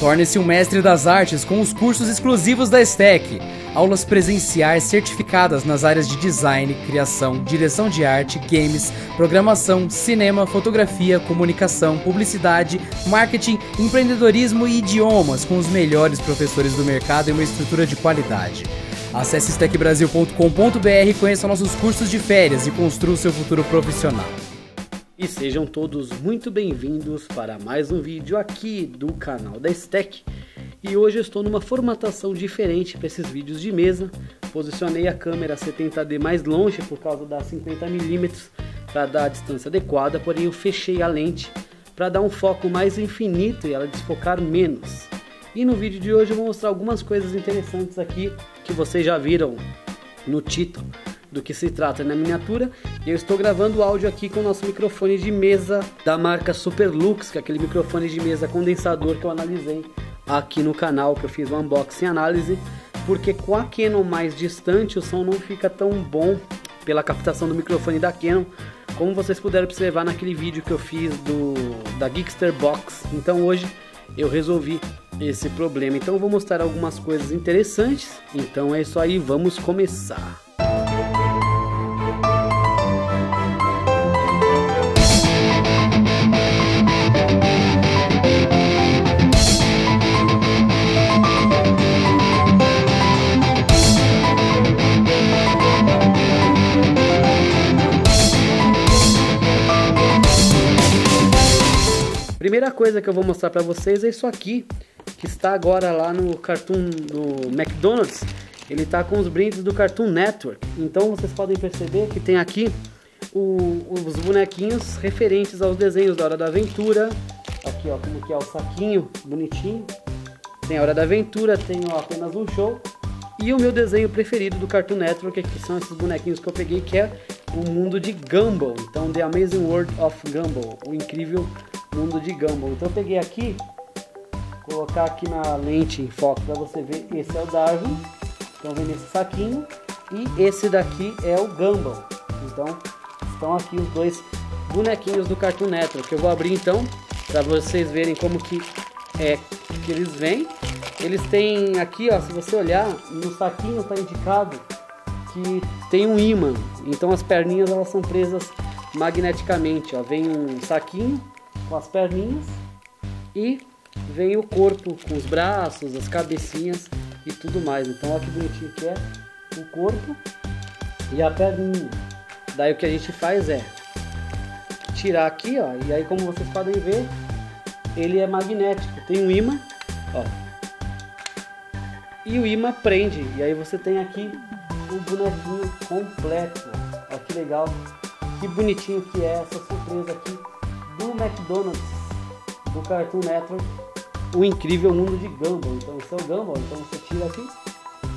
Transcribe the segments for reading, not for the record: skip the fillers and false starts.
Torne-se um mestre das artes com os cursos exclusivos da Estech, aulas presenciais certificadas nas áreas de design, criação, direção de arte, games, programação, cinema, fotografia, comunicação, publicidade, marketing, empreendedorismo e idiomas com os melhores professores do mercado e uma estrutura de qualidade. Acesse estechbrasil.com.br e conheça nossos cursos de férias e construa o seu futuro profissional. E sejam todos muito bem-vindos para mais um vídeo aqui do canal da Estech. E hoje eu estou numa formatação diferente para esses vídeos de mesa. Posicionei a câmera 70D mais longe por causa da 50mm para dar a distância adequada, porém eu fechei a lente para dar um foco mais infinito e ela desfocar menos. E no vídeo de hoje eu vou mostrar algumas coisas interessantes aqui que vocês já viram no título do que se trata na miniatura, e eu estou gravando o áudio aqui com o nosso microfone de mesa da marca Superlux, que é aquele microfone de mesa condensador que eu analisei aqui no canal, que eu fiz um unboxing e análise, porque com a Canon mais distante o som não fica tão bom pela captação do microfone da Canon, como vocês puderam observar naquele vídeo que eu fiz da Geekster Box. Então hoje eu resolvi esse problema, então eu vou mostrar algumas coisas interessantes. Então é isso aí, vamos começar! Primeira coisa que eu vou mostrar para vocês é isso aqui, que está agora lá no Cartoon do McDonald's. Ele está com os brindes do Cartoon Network. Então vocês podem perceber que tem aqui os bonequinhos referentes aos desenhos da Hora da Aventura. Aqui ó, como que é o saquinho bonitinho. Tem a Hora da Aventura, tem ó, Apenas um Show. E o meu desenho preferido do Cartoon Network, que são esses bonequinhos que eu peguei, que é o mundo de Gumball. Então The Amazing World of Gumball, o incrível mundo de Gumball. Então eu peguei aqui, colocar aqui na lente em foco para você ver, esse é o Darwin, então vem nesse saquinho, e esse daqui é o Gumball. Então estão aqui os dois bonequinhos do Cartoon Network, que eu vou abrir então para vocês verem como que é que eles vêm. Eles têm aqui ó, se você olhar no saquinho está indicado que tem um ímã, então as perninhas elas são presas magneticamente ó, vem um saquinho com as perninhas e vem o corpo com os braços, as cabecinhas e tudo mais. Então olha que bonitinho que é o corpo e a perninha. Daí o que a gente faz é tirar aqui ó, e aí como vocês podem ver ele é magnético, tem um imã ó, e o imã prende, e aí você tem aqui o bonequinho completo. Olha que legal, que bonitinho que é essa surpresa aqui do McDonald's, do Cartoon Network, o incrível mundo de Gumball. Então esse é o Gumball, então você tira aqui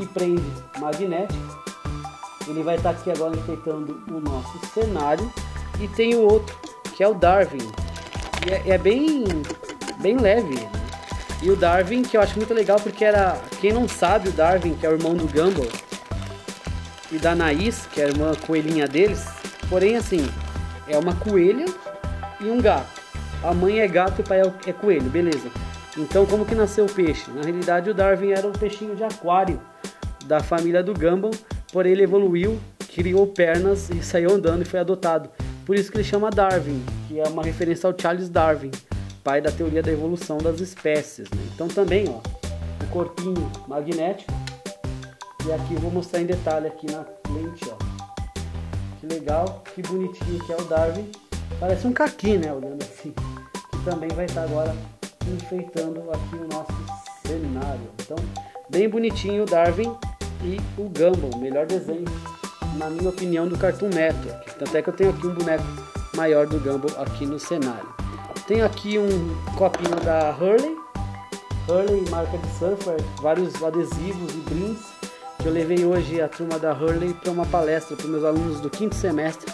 e prende magnético. Ele vai estar aqui agora enfeitando o nosso cenário. E tem o outro, que é o Darwin. E é bem leve. E o Darwin, que eu acho muito legal, porque era, quem não sabe, o Darwin, que é o irmão do Gumball, e da Naís, que é a irmã coelhinha deles. Porém assim, é uma coelha e um gato. A mãe é gato e o pai é coelho, beleza. Então como que nasceu o peixe? Na realidade o Darwin era um peixinho de aquário da família do Gumball, porém ele evoluiu, criou pernas e saiu andando e foi adotado. Por isso que ele chama Darwin, que é uma referência ao Charles Darwin, pai da teoria da evolução das espécies, né? Então também ó, o corpinho magnético. E aqui eu vou mostrar em detalhe aqui na lente ó, que legal, que bonitinho que é o Darwin. Parece um caqui, né, olhando assim, que também vai estar agora enfeitando aqui o nosso cenário. Então, bem bonitinho o Darwin e o Gumball, melhor desenho, na minha opinião, do Cartoon Network. Tanto é que eu tenho aqui um boneco maior do Gumball aqui no cenário. Tem aqui um copinho da Hurley, marca de surfer, vários adesivos e brindes, que eu levei hoje a turma da Hurley para uma palestra para meus alunos do 5º semestre,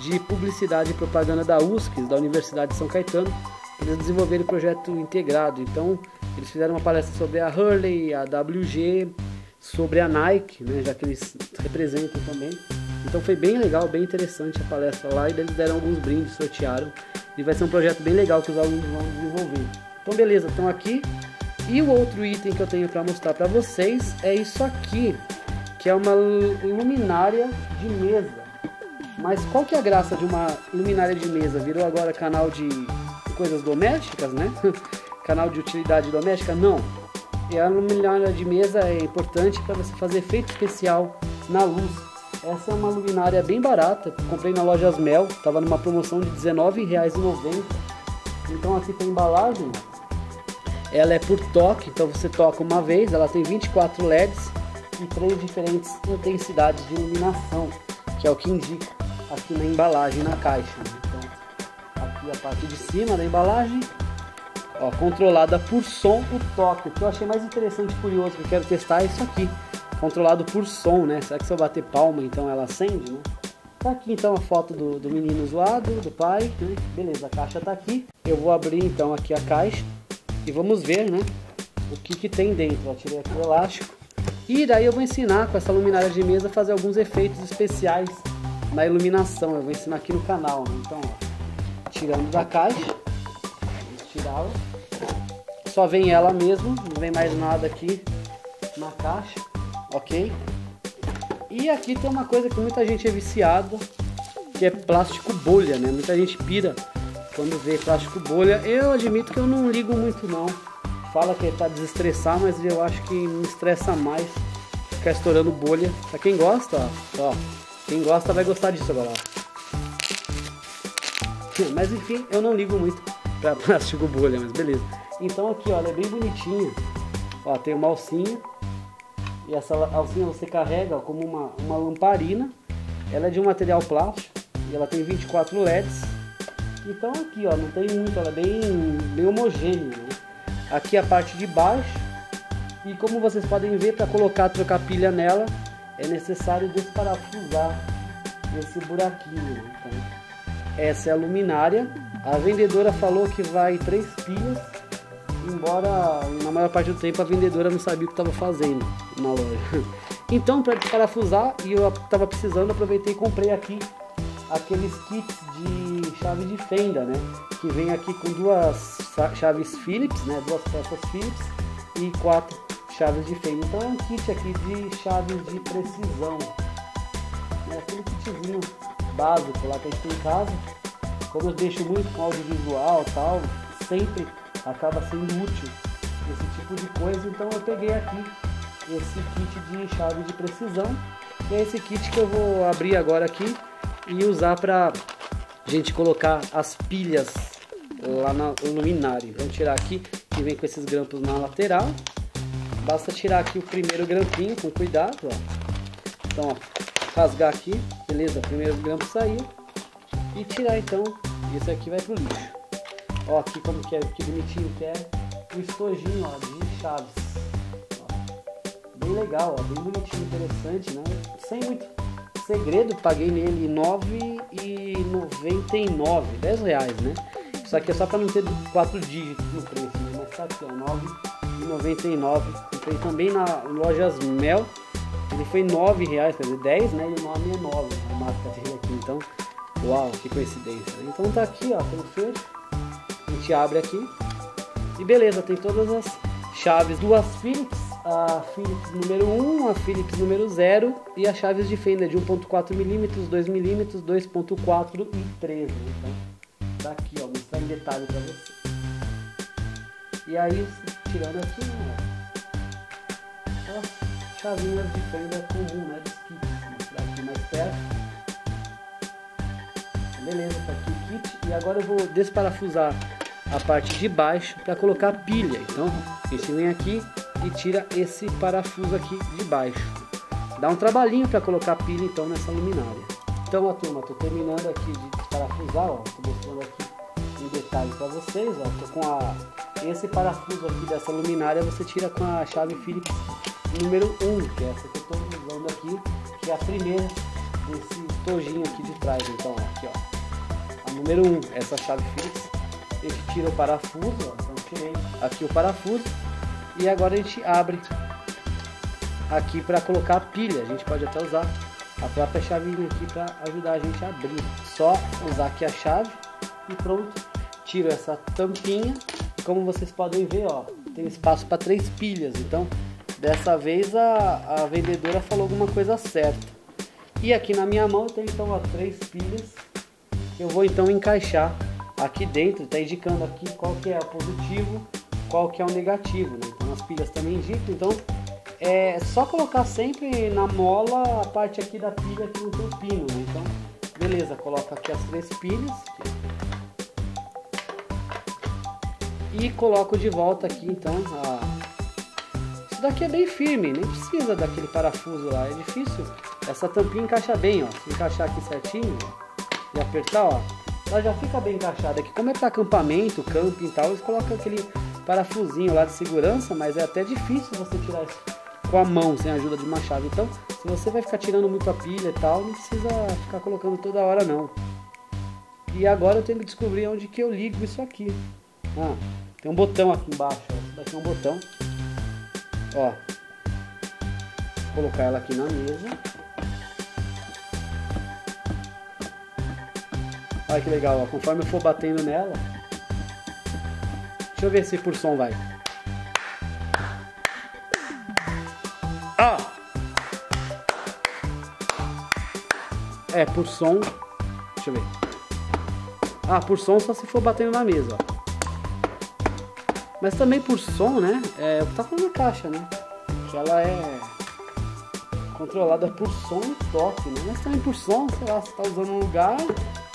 de Publicidade e Propaganda da USP, da Universidade de São Caetano, para desenvolver o projeto integrado. Então, eles fizeram uma palestra sobre a Hurley, a WG, sobre a Nike, né, já que eles representam também. Então, foi bem legal, bem interessante a palestra lá, e eles deram alguns brindes, sortearam, e vai ser um projeto bem legal que os alunos vão desenvolver. Então, beleza, estão aqui E o outro item que eu tenho para mostrar para vocês é isso aqui, que é uma luminária de mesa. Mas qual que é a graça de uma luminária de mesa? Virou agora canal de coisas domésticas, né? Canal de utilidade doméstica? Não. E a luminária de mesa é importante para você fazer efeito especial na luz. Essa é uma luminária bem barata. Comprei na loja Mel, estava numa promoção de R$19,90. Então aqui tem a embalagem. Ela é por toque, então você toca uma vez. Ela tem 24 LEDs e 3 diferentes intensidades de iluminação, que é o que indica aqui na embalagem, na caixa. Então, aqui a parte de cima da embalagem, ó, controlada por som e toque. O que eu achei mais interessante e curioso que eu quero testar é isso aqui, controlado por som, né? Será que se eu bater palma, então ela acende, né? Tá aqui então a foto do menino zoado, do pai, né? Beleza, a caixa tá aqui. Eu vou abrir então aqui a caixa e vamos ver, né, o que tem dentro. Eu tirei aqui o elástico. E daí eu vou ensinar com essa luminária de mesa a fazer alguns efeitos especiais na iluminação. Eu vou ensinar aqui no canal, né? Então, ó, tirando da caixa, vamos tirá-la. Só vem ela mesmo, não vem mais nada aqui na caixa, ok? E aqui tem uma coisa que muita gente é viciada, que é plástico bolha, né? Muita gente pira quando vê plástico bolha. Eu admito que eu não ligo muito não. Fala que é para desestressar, mas eu acho que me estressa mais ficar estourando bolha. Pra quem gosta, ó, quem gosta vai gostar disso agora, ó. Mas enfim, eu não ligo muito pra plástico bolha, mas beleza. Então aqui, ó, ela é bem bonitinha. Ó, tem uma alcinha. E essa alcinha você carrega, ó, como uma lamparina. Ela é de um material plástico e ela tem 24 LEDs. Então aqui, ó, não tem muito, ela é bem homogênea, né? Aqui a parte de baixo, e como vocês podem ver, para trocar pilha nela é necessário desparafusar esse buraquinho. Então, essa é a luminária. A vendedora falou que vai 3 pilhas, embora na maior parte do tempo a vendedora não sabia o que estava fazendo na loja. Então, para desparafusar, e eu estava precisando, aproveitei e comprei aqui aqueles kits de chave de fenda, né? Que vem aqui com 2 chaves Philips, né? 2 peças Philips e 4 chaves de fenda. Então é um kit aqui de chaves de precisão. É aquele kitzinho básico lá que a gente tem em casa. Como eu deixo muito com audiovisual e tal, sempre acaba sendo útil esse tipo de coisa. Então eu peguei aqui esse kit de chave de precisão. E é esse kit que eu vou abrir agora aqui e usar para a gente colocar as pilhas lá na luminária. Vamos tirar aqui, que vem com esses grampos na lateral. Basta tirar aqui o primeiro grampinho com cuidado, ó. Então, ó, rasgar aqui, beleza, primeiro grampo saiu. E tirar então, isso aqui vai pro lixo. Ó, aqui como que é, que bonitinho que é o estojinho, ó, de chaves. Ó, bem legal, ó, bem bonitinho, interessante, né? Sem muito segredo, paguei nele R$9,99, R$10, né? Isso aqui é só para não ter 4 dígitos no preço, né? Mas tá aqui, ó, R$9,99. Comprei também na lojas Mel, ele foi R$9, quer dizer, 10, né? E o nome é 9, a marca dele aqui, então, uau, que coincidência, né? Então tá aqui, ó, tem o fecho, a gente abre aqui, e beleza, tem todas as chaves, 2 Philips, a Philips número 1, a Philips número 0 e as chaves de fenda de 1.4mm, 2mm, 2.4 e 13. Então, tá aqui, ó, vou mostrar em detalhe pra vocês. E aí, tirando aqui, ó, aquelas chavinhas de fenda comum, né, dos kits. Vou mostrar aqui mais perto. Beleza, tá aqui o kit. E agora eu vou desparafusar a parte de baixo para colocar a pilha. Então, a gente vem aqui e tira esse parafuso aqui de baixo. Dá um trabalhinho para colocar a pilha então nessa luminária. Então, ó, turma, tô terminando aqui de parafusar, ó, tô mostrando aqui em detalhe para vocês, ó, tô com esse parafuso aqui dessa luminária. Você tira com a chave Philips número 1, que é essa que eu tô usando aqui, que é a primeira desse estojinho aqui de trás. Então, ó, aqui, ó, a número 1, essa chave Philips, a gente tira o parafuso, ó. Então tirei aqui o parafuso. E agora a gente abre aqui para colocar a pilha. A gente pode até usar a própria chavinha aqui para ajudar a gente a abrir. Só usar aqui a chave e pronto. Tiro essa tampinha. Como vocês podem ver, ó, tem espaço para 3 pilhas. Então, dessa vez a vendedora falou alguma coisa certa. E aqui na minha mão eu tenho então ó, 3 pilhas. Eu vou então encaixar aqui dentro, está indicando aqui qual que é o positivo, qual que é o negativo, né? Então as pilhas também indicam, então é só colocar sempre na mola a parte aqui da pilha que não tem pino, né? Então beleza, coloca aqui as 3 pilhas e coloco de volta aqui então Isso daqui é bem firme, nem precisa daquele parafuso lá, é difícil. Essa tampinha encaixa bem, ó, se encaixar aqui certinho e apertar, ó, ela já fica bem encaixada aqui. Como é para acampamento, camping e tal, eles colocam aquele parafusinho lá de segurança, mas é até difícil você tirar isso com a mão, sem a ajuda de uma chave. Então, se você vai ficar tirando muito a pilha e tal, não precisa ficar colocando toda hora não. E agora eu tenho que descobrir onde que eu ligo isso aqui. Ah, tem um botão aqui embaixo, ó. Isso daqui é um botão. Ó, vou colocar ela aqui na mesa. Olha que legal, ó. Conforme eu for batendo nela, deixa eu ver se por som vai. Ah! É, por som. Deixa eu ver. Ah, por som só se for batendo na mesa, ó. Mas também por som, né? É o que tá falando na caixa, né? Que ela é controlada por som e toque, né? Mas também por som, sei lá, você tá usando um lugar,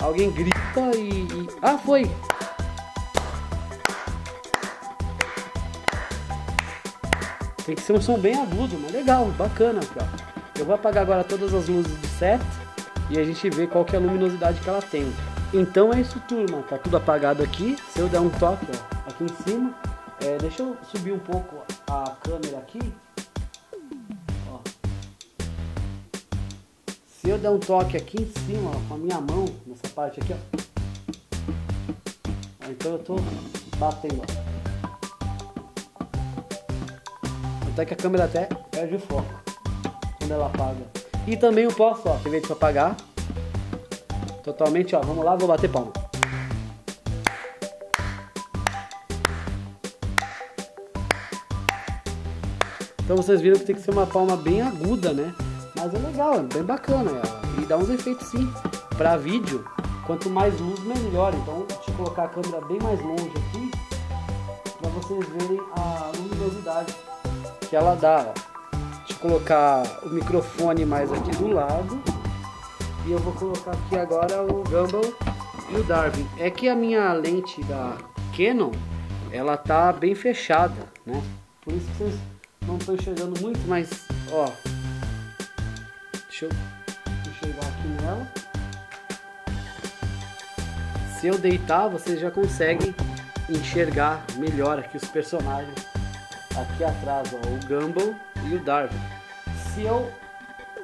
alguém grita e... Ah, foi! Tem que ser um som bem agudo, mas legal, bacana. Eu vou apagar agora todas as luzes do set e a gente vê qual que é a luminosidade que ela tem. Então é isso, turma. Tá tudo apagado aqui. Se eu der um toque, ó, aqui em cima, deixa eu subir um pouco a câmera aqui. Ó. Se eu der um toque aqui em cima, ó, com a minha mão, nessa parte aqui, ó. Então eu tô batendo, ó. Até que a câmera até perde o foco quando ela apaga. E também eu posso, ó, em vez de apagar totalmente, ó, vamos lá, vou bater palma. Então vocês viram que tem que ser uma palma bem aguda, né? Mas é legal, é bem bacana ela. E dá uns efeitos sim, pra vídeo, quanto mais luz melhor. Então deixa eu colocar a câmera bem mais longe aqui, pra vocês verem a luminosidade que ela dá, ó. Deixa eu colocar o microfone mais aqui do lado e eu vou colocar aqui agora o Gumball e o Darwin. É que a minha lente da Canon, ela tá bem fechada, né? Por isso que vocês não estão enxergando muito, mas ó, deixa eu enxergar aqui nela. Se eu deitar, vocês já conseguem enxergar melhor aqui os personagens aqui atrás, ó, o Gumball e o Darwin. Se eu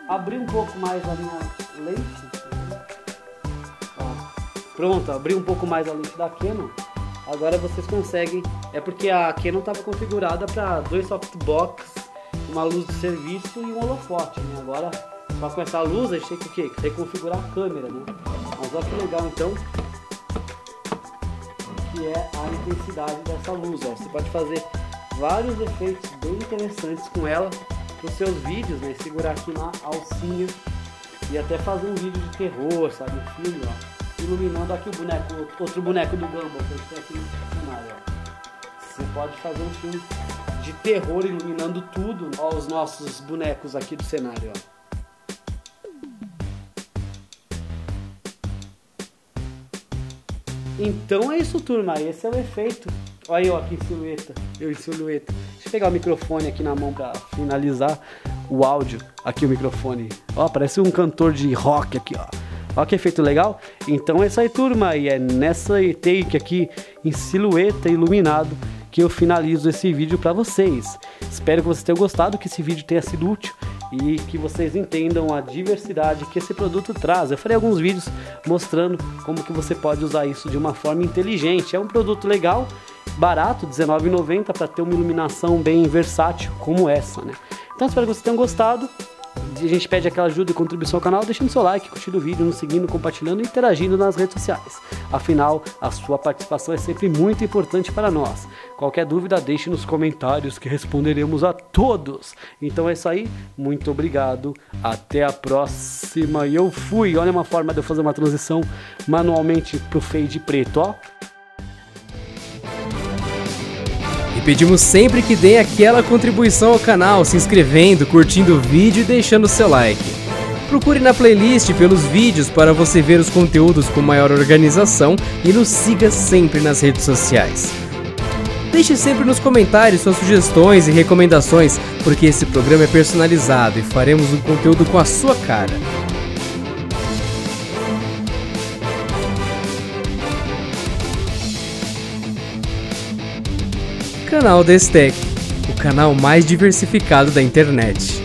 abrir um pouco mais a minha lente, ó, pronto, abri um pouco mais a lente da Canon, agora vocês conseguem, é porque a Canon estava configurada para 2 softbox, uma luz de serviço e um holofote, né? Agora só com essa luz a gente tem que o quê? Reconfigurar a câmera, né? Mas olha que legal então, que é a intensidade dessa luz, ó, você pode fazer vários efeitos bem interessantes com ela para os seus vídeos, né? Segurar aqui na alcinha e até fazer um vídeo de terror, sabe? Um filme, ó, iluminando aqui o boneco, outro boneco do Gumball que a gente tem aqui no cenário, ó. Você pode fazer um filme de terror iluminando tudo, ó, os nossos bonecos aqui do cenário, ó. Então é isso, turma, esse é o efeito. Olha eu aqui em silhueta, Deixa eu pegar o microfone aqui na mão pra finalizar o áudio. Aqui o microfone, ó, parece um cantor de rock aqui, ó. Olha que efeito legal. Então é isso aí, turma, e é nessa take aqui em silhueta iluminado que eu finalizo esse vídeo pra vocês. Espero que vocês tenham gostado, que esse vídeo tenha sido útil e que vocês entendam a diversidade que esse produto traz. Eu farei alguns vídeos mostrando como que você pode usar isso de uma forma inteligente. É um produto legal, barato, R$19,90, para ter uma iluminação bem versátil como essa, né? Então espero que vocês tenham gostado A gente pede aquela ajuda e contribuição ao canal, deixando seu like, curtindo o vídeo, nos seguindo, compartilhando e interagindo nas redes sociais. Afinal, a sua participação é sempre muito importante para nós. Qualquer dúvida, deixe nos comentários que responderemos a todos. Então é isso aí, muito obrigado, até a próxima e eu fui. Olha uma forma de eu fazer uma transição manualmente pro fade preto, ó. E pedimos sempre que dê aquela contribuição ao canal, se inscrevendo, curtindo o vídeo e deixando seu like. Procure na playlist pelos vídeos para você ver os conteúdos com maior organização e nos siga sempre nas redes sociais. Deixe sempre nos comentários suas sugestões e recomendações, porque esse programa é personalizado e faremos um conteúdo com a sua cara. Canal da Estech, o canal mais diversificado da internet.